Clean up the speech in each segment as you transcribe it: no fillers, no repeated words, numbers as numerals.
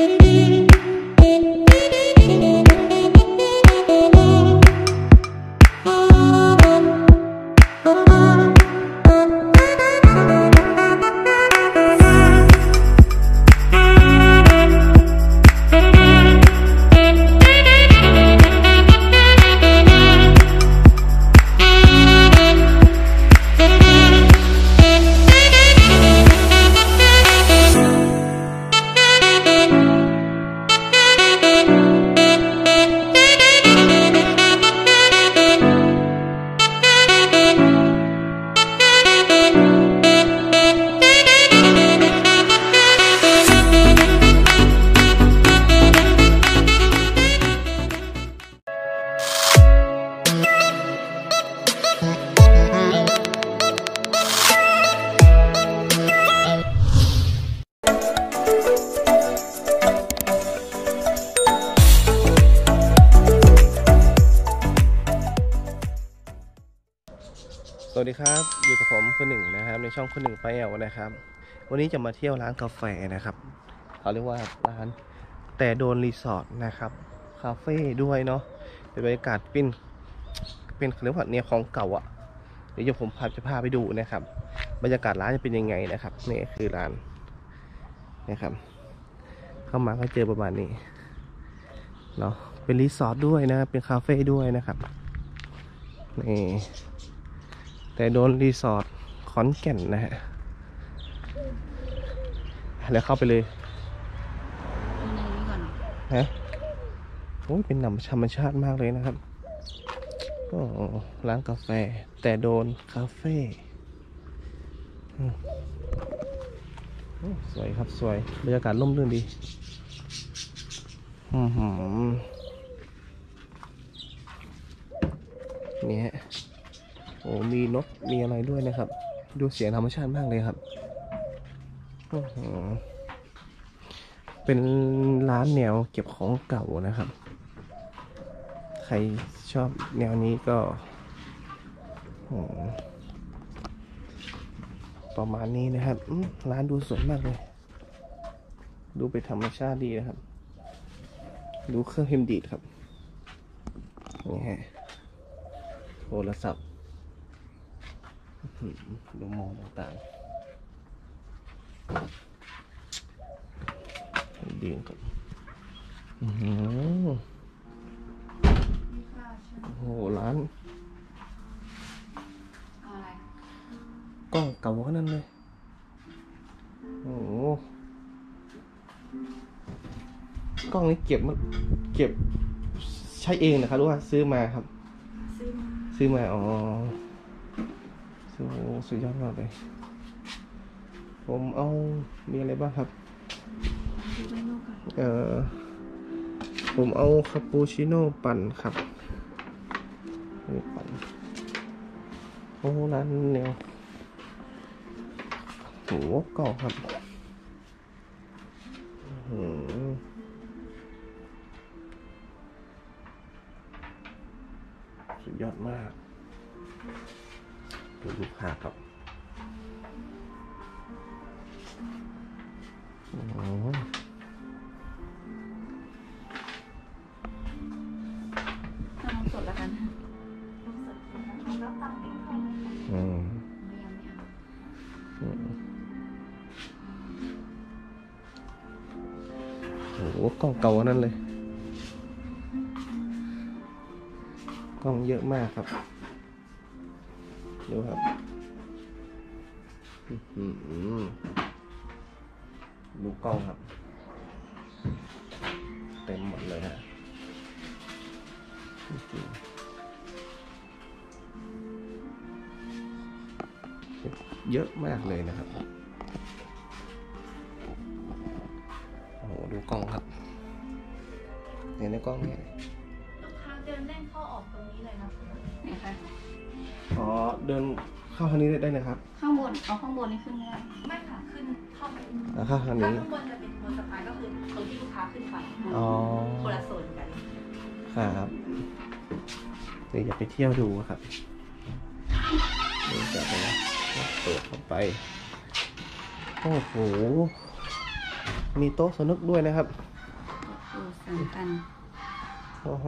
วัสดีครับอยู่กับผมคนหนึ่งนะครับในช่องคนหนึ่งไปแอวนะครับวันนี้จะมาเที่ยวร้านกาแฟนะครับเขาเรียกว่าร้านแต่โดนรีสอร์ทนะครับคาเฟ่ด้วยเนาะเป็นบรรยากาศเป็นเรียกว่าเนี่ยของเก่าอ่ะเดี๋ยวผมจะพาไปดูนะครับบรรยากาศร้านจะเป็นยังไงนะครับนี่คือร้านนะครับเข้ามาก็เจอประมาณนี้เนาะเป็นรีสอร์ทด้วยนะเป็นคาเฟ่ด้วยนะครับนี่แต่โดนรีสอร์ทขอนแก่นนะฮะแล้วเข้าไปเลยฮะโอ้ยเป็นหนำธรรมชาติมากเลยนะครับโอ้ร้านกาแฟแต่โดนคาเฟ่สวยครับสวยบรรยากาศร่มรื่นดีนี่ฮะโอ้มีนกมีอะไรด้วยนะครับดูเสียงธรรมชาติมากเลยครับเป็นร้านแนวเก็บของเก่านะครับใครชอบแนวนี้ก็ประมาณนี้นะครับร้านดูสวยมากเลยดูเป็นธรรมชาติดีนะครับดูเครื่องพิมพ์ดีดครับนี่ฮะโทรศัพท์ดูมองต่างๆดีครับโอ้โหร้านกล้องเก่าขนาดนั้นเลยโอ้โหกล้องนี้เก็บใช้เองนะครับหรือว่าซื้อมาครับซื้อมาอ๋อสุดยอดมากเลยผมเอามีอะไรบ้างครับผมเอาคาปูชิโน่ปั่นครับปั่นโอ้ร้านแนวโหเก่าครับสุดยอดมากลูกค้าครับน้ำสดละกันโอ้โหกล้องเก่านั่นเลยกล้องเยอะมากครับดูครับดูกล้องครับเต็มหมดเลยฮะเยอะมากเลยนะครับโอ้โหดูกล้องครับเนี่ยในกล้องเนี่ยลูกค้าเดินเล่นเข้าออกตรงนี้เลยนะอ๋อเดินเข้าทางนี้ได้นะครับข้างบนเอาข้างบนนี่ขึ้นได้ไม่ค่ะขึ้นเข้าไปข้างบนจะเป็นบนสะพานก็คือตรงที่ลูกค้าขึ้นไปอ๋อคนละโซนกันครับเดี๋ยวอยากไปเที่ยวดูครับเดี๋ยวจะไปเปิดเข้าไปโอ้โหมีโต๊ะสนุกด้วยนะครับ 3,000โอ้โห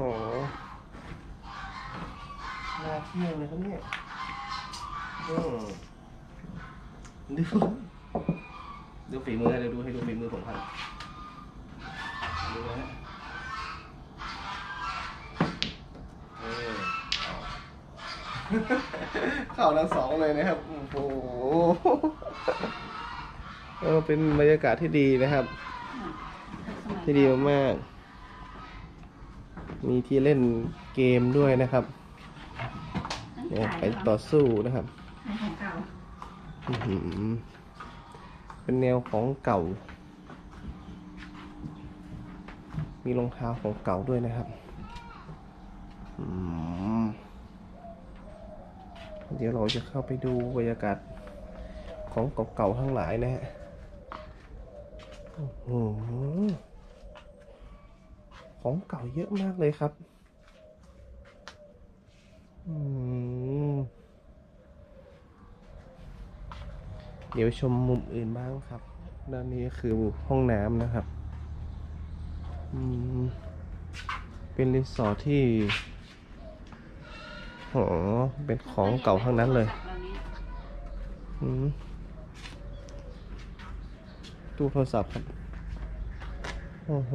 ราเที่ยงเลยครับเนี่ยดูฝีมือเลยดูให้ดูฝีมือผมครับดูนะฮะเข้าทั้งสองเลยนะครับโอ้โหเป็นบรรยากาศที่ดีนะครับที่ดีมากมีที่เล่นเกมด้วยนะครับไปต่อสู้นะครับเป็นแนวของเก่ามีรองเท้าของเก่าด้วยนะครับเดี๋ยวเราจะเข้าไปดูบรรยากาศของเก่าๆทั้งหลายนะฮะของเก่าเยอะมากเลยครับเดี๋ยวชมมุมอื่นบ้างครับด้านนี้คือห้องน้ำนะครับเป็นรีสอร์ทที่โหเป็นของเก่าทั้งนั้นเลยตู้โทรศัพท์ครับโอ้โห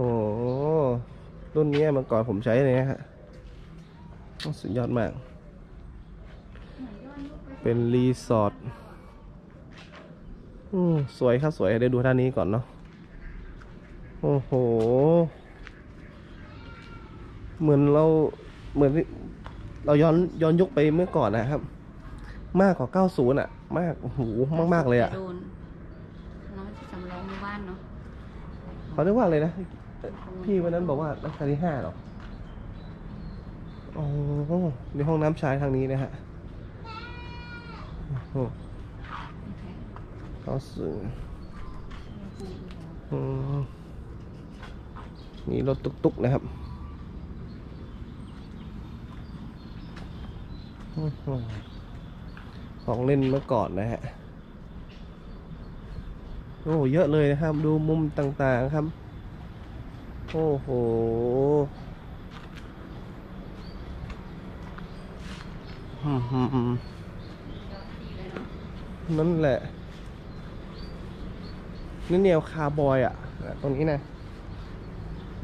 รุ่นนี้เมื่อก่อนผมใช้เลยนะฮะสุดยอดมากเป็นรีสอร์ทสวยครับสวยได้ดูท่านี้ก่อนเนาะโอ้โหเหมือนเราย้อนยุคไปเมื่อก่อนนะครับมากกว่า90อ่ะมากโอ้โหมากๆเลยอ่ะเขาเรียกว่าอะไรนะพี่วันนั้นบอกว่ารัชกาลที่5หรอโอ้โหในห้องน้ำชายทางนี้นะฮะโอ้เขาสื่อมีรถตุกๆนะครับของเล่นเมื่อก่อนนะฮะโอ้เยอะเลยนะครับดูมุมต่างๆครับโอ้โหนั่นแหละนี่แนวคาร์บอยอ่ะตรงนี้นะ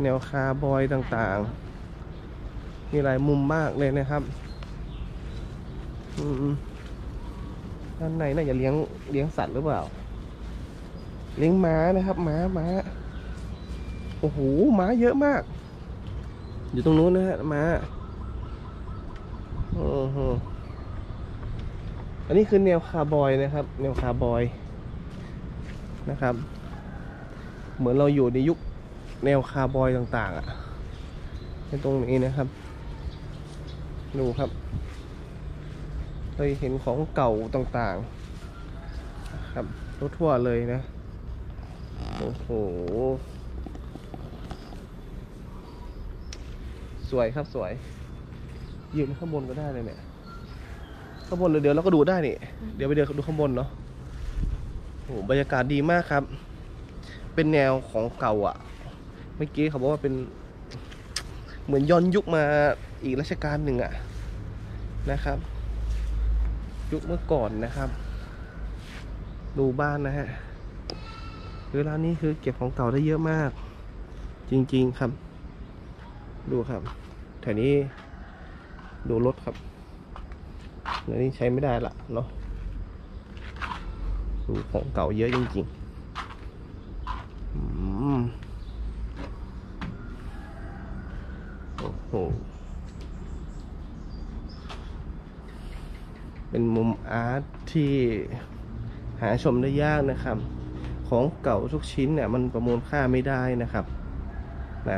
แนวคาร์บอยต่างๆมีหลายมุมมากเลยนะครับด้านในน่าจะเลี้ยงสัตว์หรือเปล่าเลี้ยงม้านะครับม้าโอ้โหม้าเยอะมากอยู่ตรงนู้นนะฮะม้าอันนี้คือแนวคาร์บอยนะครับแนวคาร์บอยนะครับเหมือนเราอยู่ในยุคแนวคาร์บอยต่างๆอ่ะในตรงนี้นะครับดูครับเคยเห็นของเก่าต่างๆครับทั่วๆเลยนะโอ้โหสวยครับสวยยืนข้างบนก็ได้เลยเนี่ยข้างบนเดี๋ยวเราก็ดูได้นี่เดี๋ยวไปเดินดูข้างบนเนาะโอ้บรรยากาศดีมากครับเป็นแนวของเก่าอ่ะเมื่อกี้เขาบอกว่าเป็นเหมือนย้อนยุคมาอีกรัชกาลหนึ่งอ่ะนะครับยุคเมื่อก่อนนะครับดูบ้านนะฮะคือร้านนี้คือเก็บของเก่าได้เยอะมากจริงๆครับดูครับแถวนี้ดูรถครับเดี๋ยวนี้ใช้ไม่ได้ละเนาะดูของเก่าเยอะจริงๆโอ้โหเป็นมุมอาร์ตที่หาชมได้ยากนะครับของเก่าทุกชิ้นเนี่ยมันประมูลค่าไม่ได้นะครับนะ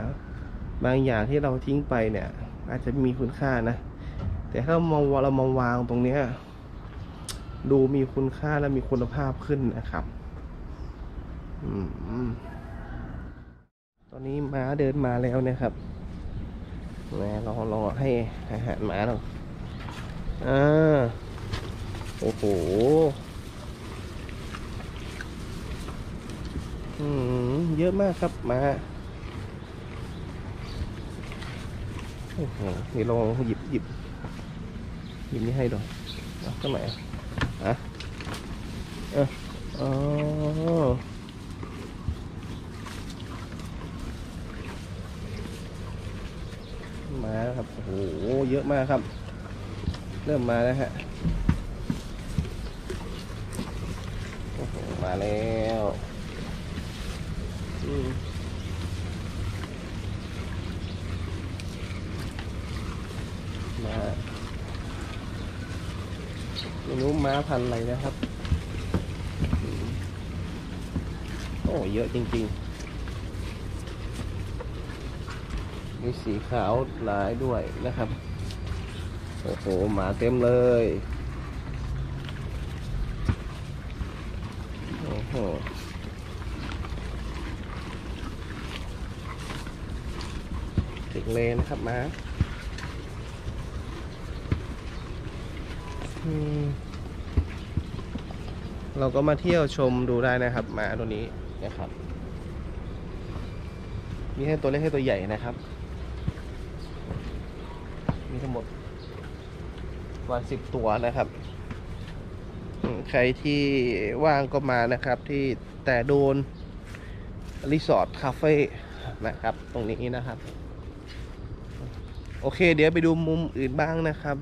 บางอย่างที่เราทิ้งไปเนี่ยอาจจะมีคุณค่านะแต่ถ้าเรามาวางตรงนี้ดูมีคุณค่าและมีคุณภาพขึ้นนะครับตอนนี้ม้าเดินมาแล้วนะครับลองให้อาหารม้าหน่อยโอ้โหเยอะมากครับมา นี่ลองหยิบนี่ให้ดูก็ไหนอ่ะอ๋อมาแล้วครับโอ้โหเยอะมากครับเริ่มมาแล้วฮะมาแล้วมาไม่รู้ม้าพันธุ์อะไรนะครับโอ้เยอะจริงๆมีสีขาวหลายด้วยนะครับโอ้โหหมาเต็มเลยโอ้โหติดเลนนะครับม้าเราก็มาเที่ยวชมดูได้นะครับม้าตัวนี้นะครับมีให้ตัวเล็กให้ตัวใหญ่นะครับมีทั้งหมดประมาณ10ตัวนะครับใครที่ว่างก็มานะครับที่แต่โดนรีสอร์ทคาเฟ่นะครับตรงนี้นะครับโอเคเดี๋ยวไปดูมุมอื่นบ้างนะครับ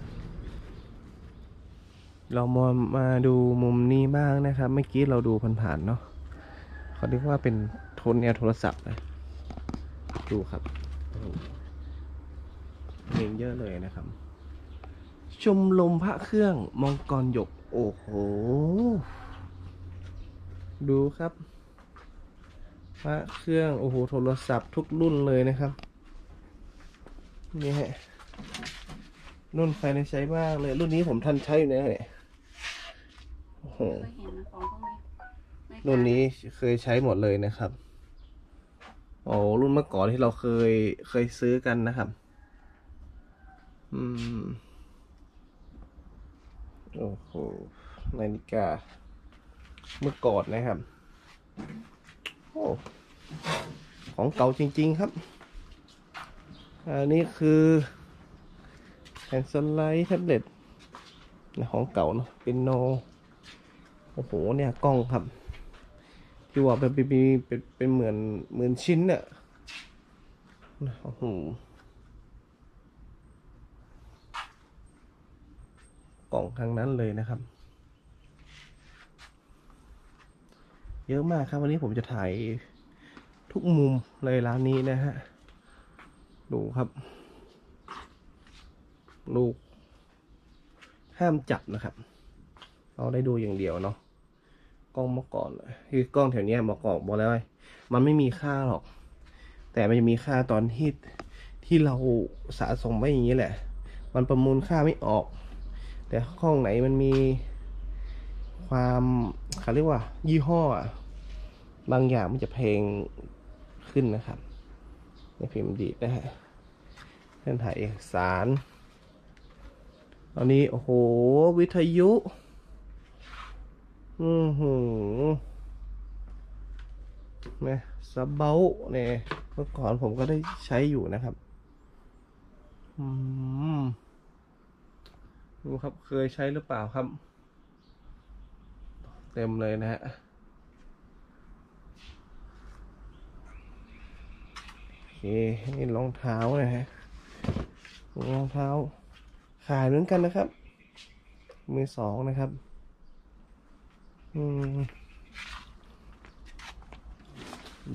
เรามาดูมุมนี้บ้างนะครับเมื่อกี้เราดูผ่านๆเนาะเขาเรียกว่าเป็นโทนแนวโทรศัพท์นะดูครับเพลงเยอะเลยนะครับชมลมพระเครื่องมังกรหยกโอ้โหดูครับพระเครื่องโอ้โหโทรศัพท์ทุกรุ่นเลยนะครับนี่ฮะรุ่นไฟในใช้มากเลยรุ่นนี้ผมทันใช้อยู่นะเนี่ยโอ้โหรุ่นนี้เคยใช้หมดเลยนะครับโอ้รุ่นเมื่อก่อนที่เราเคยซื้อกันนะครับโอ้โหนาฬิกาเมื่อก่อนนะครับโอ้ของเก่าจริงๆครับอันนี้คือแผ่นสไลด์แท็บเล็ตของเก่าเนาะเป็นโนโอ้โหเนี่ยกล้องครับที่ว่าเป็นเหมือนชิ้นเนี่ยโอ้โหกล่องทางนั้นเลยนะครับเยอะมากครับวันนี้ผมจะถ่ายทุกมุมเลยร้านนี้นะฮะดูครับลูกห้ามจับนะครับเราได้ดูอย่างเดียวเนาะกล้องเมื่อก่อนคือกล้องแถวนี้บอกแล้วมันไม่มีค่าหรอกแต่มันจะมีค่าตอนที่เราสะสมไว้อย่างนี้แหละมันประมูลค่าไม่ออกแต่กล้องไหนมันมีความเขาเรียกว่ายี่ห้อบางอย่างมันจะแพงขึ้นนะครับในพิมพ์ดีดนะฮะเรื่องถ่ายเอกสารตอนนี้โอ้โหวิทยุนะซาเบ้าเนี่ยเมื่อก่อนผมก็ได้ใช้อยู่นะครับดูครับเคยใช้หรือเปล่าครับเต็มเลยนะฮะโอเคนี่รองเท้านะฮะรองเท้าขายเหมือนกันนะครับมือสองนะครับ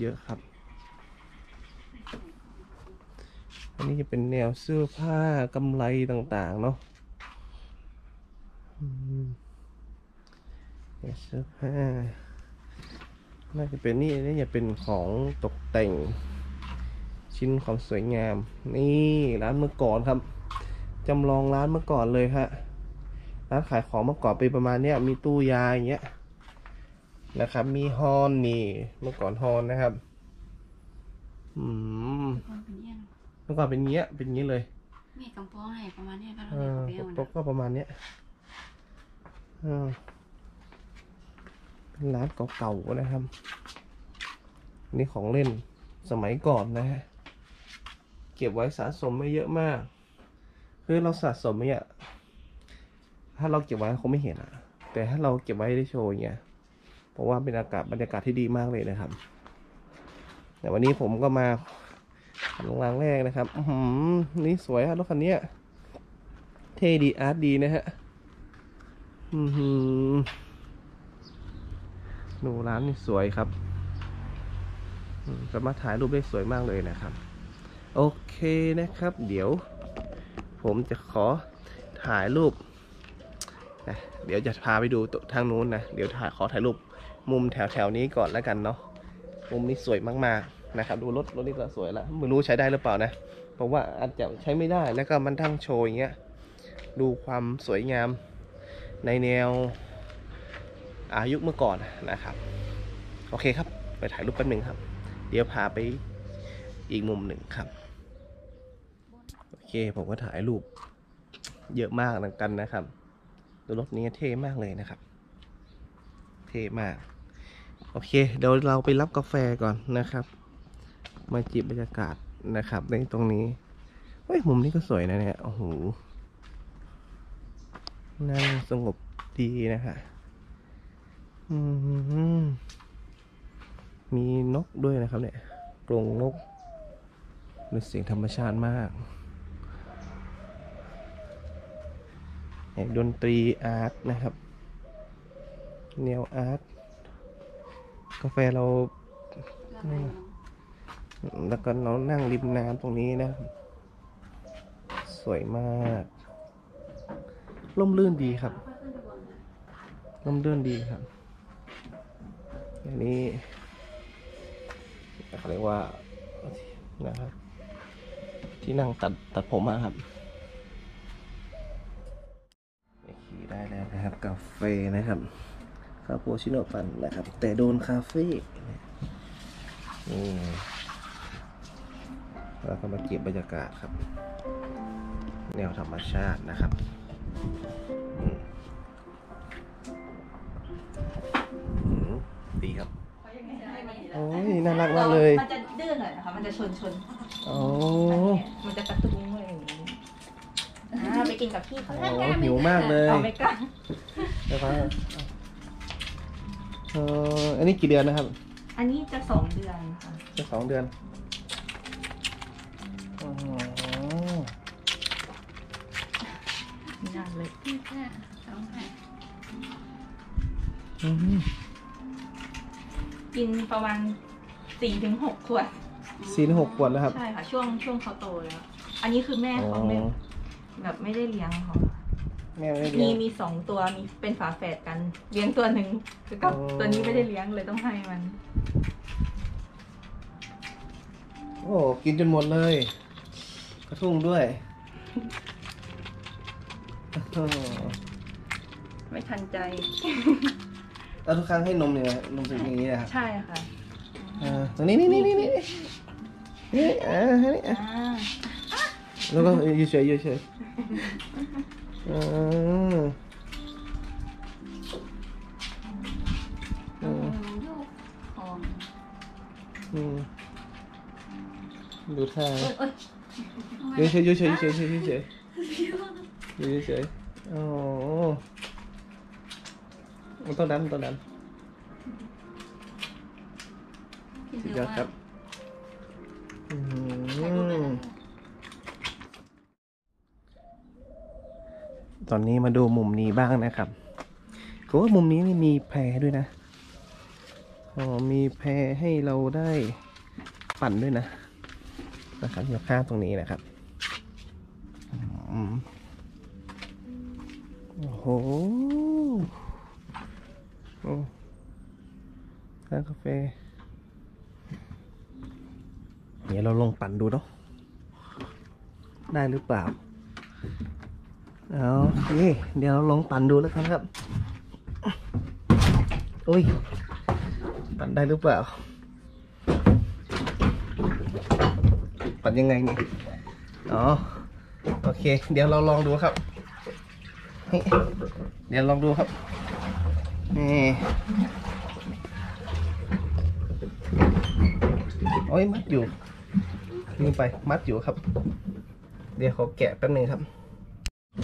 เยอะครับอันนี้จะเป็นแนวเสื้อผ้ากำไรต่างๆเนาะเสื้อผ้าน่าจะเป็นนี่นี่จะเป็นของตกแต่งชิ้นความสวยงามนี่ร้านเมื่อก่อนครับจำลองร้านเมื่อก่อนเลยฮะร้านขายของเมื่อก่อนเป็นประมาณเนี้ยมีตู้ยาอย่างเงี้ยนะครับมีฮอนนี่เมื่อก่อนฮอนนะครับเมื่อก่อนเป็นเงี้ยเลยมีกำปองให้ประมาณเนี้ยก็เราได้ไปเอาก็ประมาณเนี้ยเป็นร้านเก่าๆนะครับนี่ของเล่นสมัยก่อนนะฮะ เก็บไว้สะสมไม่เยอะมากคือเราสะสมไม่เยอะถ้าเราเก็บไว้คงไม่เห็นอ่ะแต่ถ้าเราเก็บไว้ได้โชว์เงี้ยเพราะว่าเป็นอากาศบรรยากาศที่ดีมากเลยนะครับแต่วันนี้ผมก็มาลงรางแรกนะครับนี่สวยฮะรถคันนี้เท่ดีอาร์ตดีนะฮะดูร้านนี่สวยครับสามารถถ่ายรูปได้สวยมากเลยนะครับโอเคนะครับเดี๋ยวผมจะขอถ่ายรูปนะเดี๋ยวจะพาไปดูทางนู้นนะเดี๋ยวขอถ่ายรูปมุมแถวๆนี้ก่อนแล้วกันเนาะมุมนี้สวยมากๆนะครับดูรถนี่ก็สวยแล้วไม่รู้ใช้ได้หรือเปล่านะเพราะว่าอาจจะใช้ไม่ได้แล้วก็มันทั้งโชว์อย่างเงี้ยดูความสวยงามในแนวอายุเมื่อก่อนนะครับโอเคครับไปถ่ายรูปแป๊บนึงครับเดี๋ยวพาไปอีกมุมหนึ่งครับโอเคผมก็ถ่ายรูปเยอะมากเหมือนกันนะครับรถนี้เท่มากเลยนะครับเท่มากโอเคเดี๋ยวเราไปรับกาแฟก่อนนะครับมาจิบบรรยากาศนะครับในตรงนี้เฮ้ยมุมนี้ก็สวยนะเนี่ยโอ้โหนั่งสงบดีนะฮะมีนกด้วยนะครับเนี่ยกรงนกเป็นเสียงธรรมชาติมากดนตรีอาร์ตนะครับแนวอาร์ตกาแฟเราแล้วก็เรานั่งริมน้ำตรงนี้นะสวยมากร่มรื่นดีครับร่มรื่นดีครับอันนี้เขาเรียกว่านะครับที่นั่งตัดผมมาครับขี่ได้แล้วนะครับกาแฟนะครับคาปูชิโน่ปั่นนะครับแต่โดนคาเฟ่นี่เราก็มาเก็บบรรยากาศครับแนวธรรมชาตินะครับดีครับโอ้ยน่ารักมากเลยมันจะดื้อหน่อยนะคะมันจะชนโอ้มันจะกระตุ้งอะไรอย่างนี้ไปกินกับพี่เขาโอ้หิวมากเลยเอาไปกันนะครับอันนี้กี่เดือนนะครับอันนี้จะ2 เดือนค่ะจะ2 เดือนอ๋อน่าเลยพี่แค่2 พันกินประมาณ 4-6 ขวด 4-6 ขวดแล้วครับใช่ค่ะช่วงเขาโตแล้วอันนี้คือแม่เขาแบบไม่ได้เลี้ยงเขามี2 ตัวมีเป็นฝาแฝดกันเลี้ยงตัวหนึ่งคือกับตัวนี้ไม่ได้เลี้ยงเลยต้องให้มันโอ้กินจนหมดเลยกระทุ่งด้วยไม่ทันใจแล้วทุกครั้งให้นมเนี่ยนมเป็นอย่างนี้นะครับใช่ค่ะตรงนี้นี่แล้วก็ยืดเฉยดูท่ายืดเฉยอ๋อต้องดันสุดยอดครับตอนนี้มาดูมุมนี้บ้างนะครับก็ว่ามุมนี้มีแพรด้วยนะอ๋อมีแพรให้เราได้ปั่นด้วยนะครับอยู่ข้างตรงนี้นะครับโอ้โหร้านกาแฟเดี๋ยวเราลองปั่นดูเนาะได้หรือเปล่าเอานี่เดี๋ยวลองปั่นดูแล้วครับอุ้ยปั่นได้หรือเปล่าปั่นยังไงนี่อ๋อโอเคเดี๋ยวเราลองดูครับเดี๋ยวลองดูครับนี่โอ้ยมัดอยู่ ลืมไปมัดอยู่ครับเดี๋ยวขอแกะแป๊บนึงครับ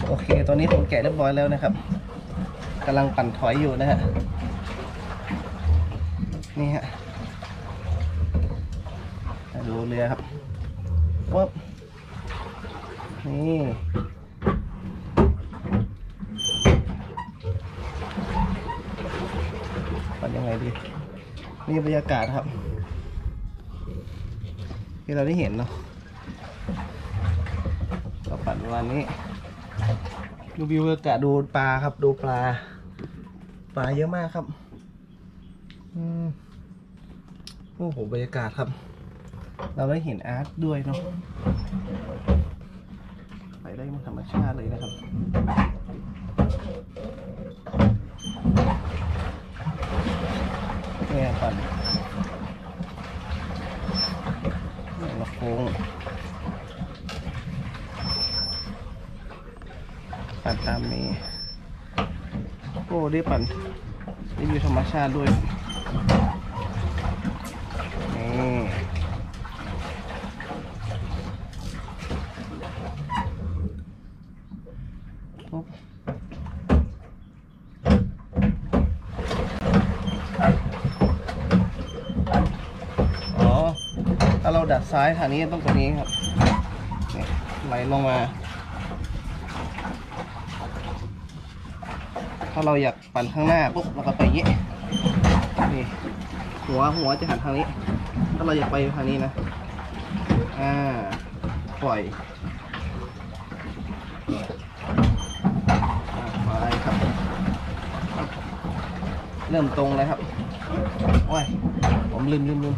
โอเคตอนนี้ผมแกะเรียบร้อยแล้วนะครับกำลังปั่นถอยอยู่นะฮะนี่ฮะดูเรือครับปุ๊บนี่ปั่นยังไงดีนี่บรรยากาศครับที่เราได้เห็นเนาะเราปั่นวันนี้ดูวิวอากาศดูปลาครับดูปลาเยอะมากครับโอ้โหบรรยากาศครับเราได้เห็นอาร์ตด้วยเนาะไปได้ธรรมชาติเลยนะครับเนี่ยปั่นลำโพงปั่นตามนี้โอ้ได้ปั่นได้วิวธรรมชาติด้วยนี่ปุ๊บอ๋อถ้าเราดัดซ้ายทางนี้ต้องตัวนี้ครับไหลลงมาถ้าเราอยากปั่นข้างหน้าปุ๊บเราก็ไปเยะนี่หัวจะหันทางนี้ถ้าเราอยากไปทางนี้นะปล่อยไปครับเริ่มตรงเลยครับโอ้ยผมลืม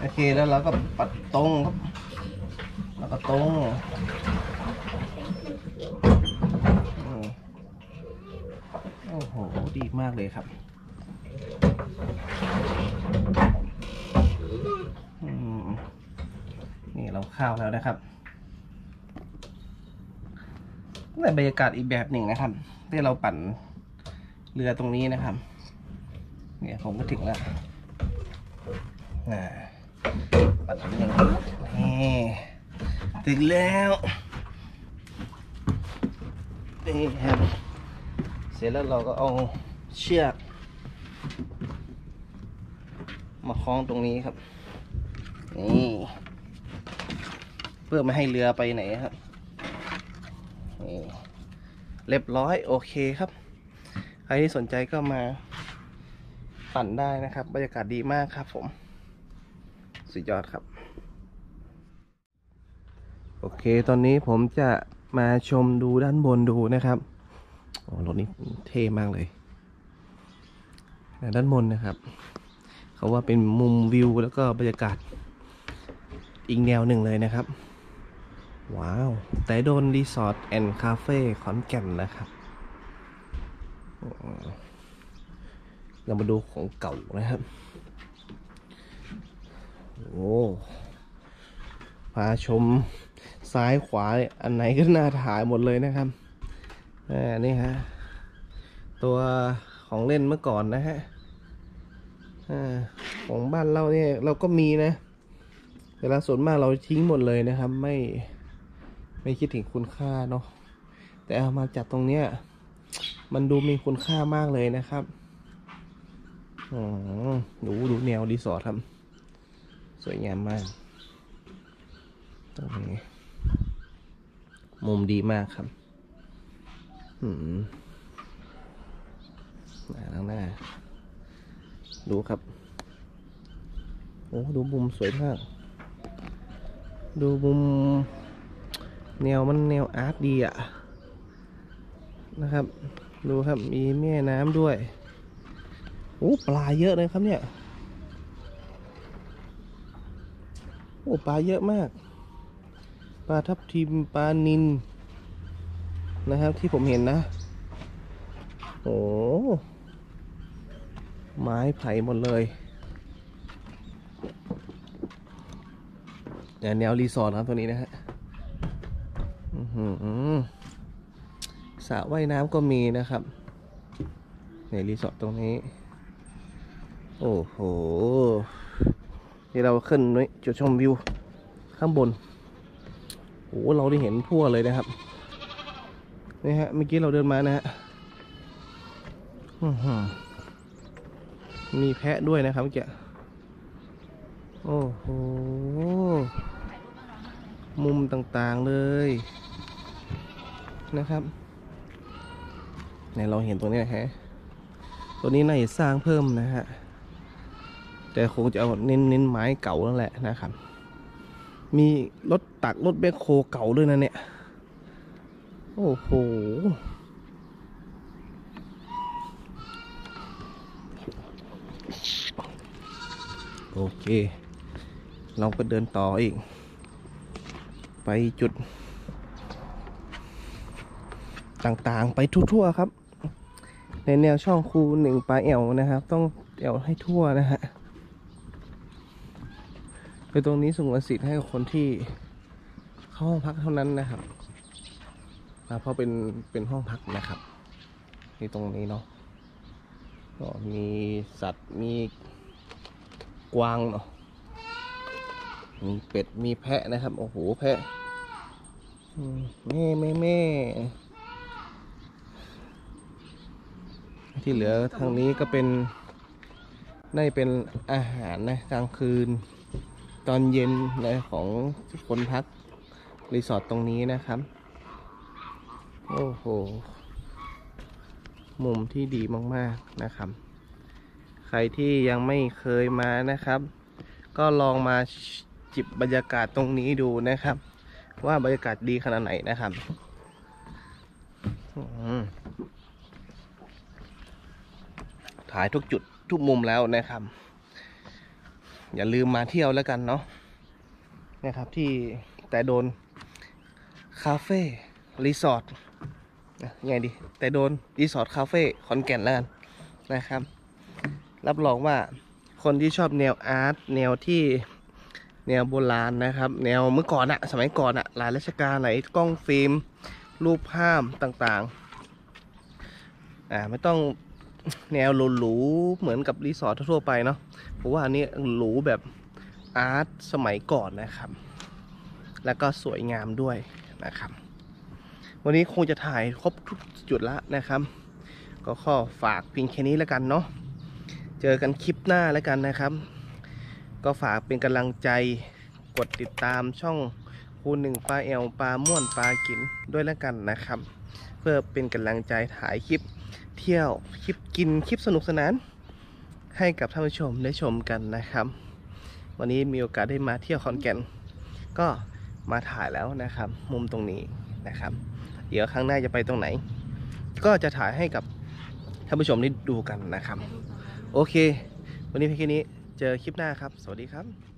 โอเคแล้วเราก็ปัดตรงครับแล้วก็ตรงโอ้โหดีมากเลยครับนี่เราเข้าแล้วนะครับแต่บรรยากาศอีกแบบหนึ่งนะครับที่เราปั่นเรือตรงนี้นะครับเนี่ยผมก็ถึงแล้วปั่นตรงนี้นี่ถึงแล้วนี่ครับเสร็จแล้วเราก็เอาเชือกมาคล้องตรงนี้ครับนี่เพื่อไม่ให้เรือไปไหนครับนี่เรียบร้อยโอเคครับใครที่สนใจก็มาปั่นได้นะครับบรรยากาศดีมากครับผมสุดยอดครับโอเคตอนนี้ผมจะมาชมดูด้านบนดูนะครับโอ้รถนี้เท่มากเลยด้านบนนะครับเขาว่าเป็นมุมวิวแล้วก็บรรยากาศอีกแนวหนึ่งเลยนะครับว้าวแต่โดนรีสอร์ทแอนด์คาเฟ่ขอนแก่นนะครับเรามาดูของเก่านะครับโอ้พาชมซ้ายขวาอันไหนก็น่าถ่ายหมดเลยนะครับนี่ฮะตัวของเล่นเมื่อก่อนนะฮะของบ้านเราเนี่ยเราก็มีนะแต่ละส่วนมากเราทิ้งหมดเลยนะครับไม่คิดถึงคุณค่าเนาะแต่เอามาจัดตรงเนี้ยมันดูมีคุณค่ามากเลยนะครับดูแนวรีสอร์ทครับสวยงามมากตรงนี้มุมดีมากครับหน้าดูครับโอ้ดูมุมสวยมากดูมุมแนวอาร์ตดีอ่ะนะครับดูครับมีแม่น้ำด้วยโอ้ปลาเยอะเลยครับเนี่ยโอ้ปลาเยอะมากปลาทับทิมปลานิลนะครับที่ผมเห็นนะโอ้ไม้ไผ่หมดเลยแนวรีสอร์ทครับตัวนี้นะฮะสระว่ายน้ำก็มีนะครับในรีสอร์ทตรงนี้ โอ้โหนี่เราขึ้นจุดชมวิวข้างบนโอ้เราได้เห็นทั่วเลยนะครับนี่ฮะเมื่อกี้เราเดินมานะฮะมีแพะด้วยนะครับเมื่อกี้โอ้โหมุมต่างๆเลยนะครับเนี่ยเราเห็นตัวนี้นะฮะตัวนี้น่าจะสร้างเพิ่มนะฮะแต่คงจะเอาเน้นไม้เก่านั่นแหละนะครับมีรถตักรถแบคโฮเก่าด้วยนะเนี่ยโอ้โหโอเคเราก็เดินต่ออีกไปจุดต่างๆไปทั่วๆครับในแนวช่องคูหนึ่งปลาแอวนะครับต้องแอวให้ทั่วนะฮะโดยตรงนี้สงวนสิทธิ์ให้กับคนที่เข้าห้องพักเท่านั้นนะครับเพราะเป็นห้องพักนะครับที่ตรงนี้เนาะก็มีสัตว์มีกวางเนาะมีเป็ดมีแพะนะครับโอ้โหแพะแม่ที่เหลือทางนี้ก็เป็นได้เป็นอาหารนะกลางคืนตอนเย็นนะของคนพักรีสอร์ทตรงนี้นะครับโอ้โหมุมที่ดีมากๆนะครับใครที่ยังไม่เคยมานะครับก็ลองมาจิบบรรยากาศตรงนี้ดูนะครับว่าบรรยากาศดีขนาดไหนนะครับถ่ายทุกจุดทุกมุมแล้วนะครับอย่าลืมมาเที่ยวแล้วกันเนาะนะครับที่แต่โดนคาเฟ่รีสอร์ทยังไงดีแต่โดนรีสอร์ทคาเฟ่ขอนแก่นแล้วกันนะครับรับรองว่าคนที่ชอบแนวอาร์ตแนวที่แนวโบราณนะครับแนวเมื่อก่อนอะสมัยก่อนอะหลายราชการไหนกล้องฟิล์มรูปภาพต่างๆไม่ต้องแนวหรูๆเหมือนกับรีสอร์ททั่วไปเนาะเพราะว่าอันนี้หรูแบบอาร์ตสมัยก่อนนะครับแล้วก็สวยงามด้วยนะครับวันนี้คงจะถ่ายครบทุกจุดละนะครับก็ขอฝากเพียงแค่นี้แล้วกันเนาะเจอกันคลิปหน้าแล้วกันนะครับก็ฝากเป็นกำลังใจกดติดตามช่องคูณหนึ่งปลาแอวปลาม่วนปลากินด้วยแล้วกันนะครับเพื่อเป็นกำลังใจถ่ายคลิปเที่ยวคลิปกินคลิปสนุกสนานให้กับท่านผู้ชมได้ชมกันนะครับวันนี้มีโอกาสได้มาเที่ยวขอนแก่นก็มาถ่ายแล้วนะครับมุมตรงนี้นะครับเดี๋ยวครั้งหน้าจะไปตรงไหนก็จะถ่ายให้กับท่านผู้ชมได้ดูกันนะครับโอเควันนี้เพียงแค่นี้เจอคลิปหน้าครับสวัสดีครับ